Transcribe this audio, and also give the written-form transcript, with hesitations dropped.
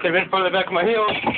They went for the back of my heel.